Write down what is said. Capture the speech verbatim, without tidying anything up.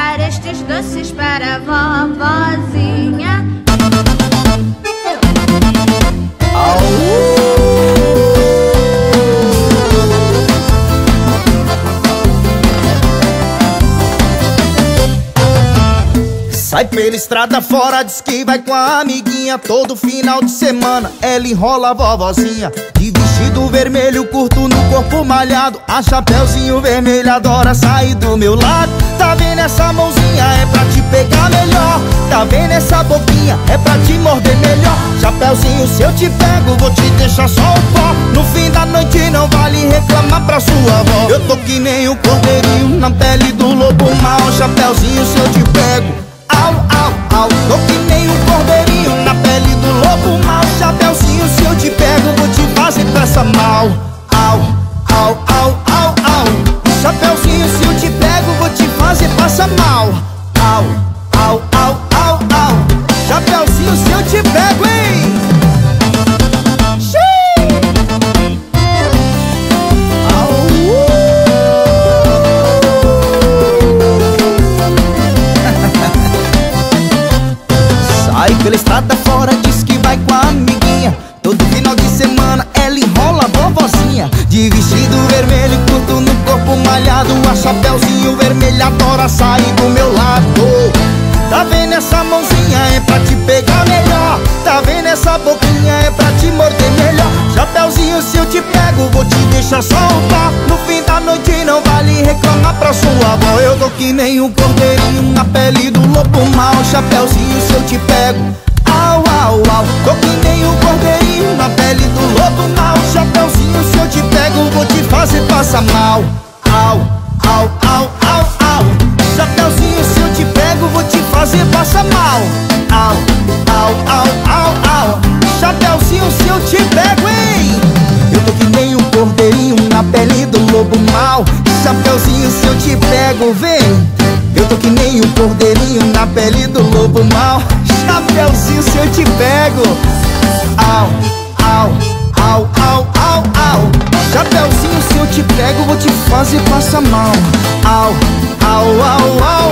levar estes doces para a vovozinha. Sai pela estrada fora, diz que vai com a amiguinha. Todo final de semana ela enrola a vovozinha. De vestido vermelho, curto no corpo malhado, a Chapeuzinho Vermelho adora sair do meu lado. Tá vendo essa mãozinha? É pra te pegar melhor. Tá vendo essa boquinha? É pra te morder melhor. Chapeuzinho, se eu te pego, vou te deixar só o pó. No fim da noite não vale reclamar pra sua avó. Eu tô que nem um cordeirinho na pele do lobo mau. Chapeuzinho, se eu te pego, au, au, au, tô que nem um cordeirinho na pele do lobo mau. Chapeuzinho, se eu te pego, vou te fazer peça mal. Au, au, au, au, au. Chapeuzinho, se eu te pego, vou te fazer passa mal. Au, au, au, au, au. Chapeuzinho, se eu te pego, hein? Sai pela estrada fora, diz que vai com a amiguinha. Todo final de semana ela enrola a vovozinha. De vestido vermelho, curto no corpo malhado, a Chapeuzinho Vermelho adora sair do meu lado. Tá vendo essa mãozinha? É pra te pegar melhor. Tá vendo essa boquinha? É pra te morder melhor. Chapeuzinho, se eu te pego, vou te deixar soltar. No fim da noite não vale reclamar pra sua avó. Eu tô que nem um cordeirinho na pele do lobo mau. Chapeuzinho, se eu te pego, au, au, au, tô que nem um cordeirinho na pele do lobo mau. Chapeuzinho, se eu te pego, vou te fazer passar mal. Au, au, au, au, au. Chapeuzinho, se eu te pego, vou te fazer passar mal. Au, au, au, au, au. Chapeuzinho, se eu te pego, hein? Eu tô que nem um cordeirinho na pele do lobo mau. Chapeuzinho, se eu te pego, vem. Eu tô que nem um cordeirinho na pele do lobo mau. Chapeuzinho, se eu te pego, au, au, au, au, au, au. Chapeuzinho, se eu te pego, vou te fazer passar mal. Au, au, au, au.